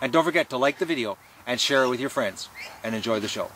And don't forget to like the video and share it with your friends. And enjoy the show.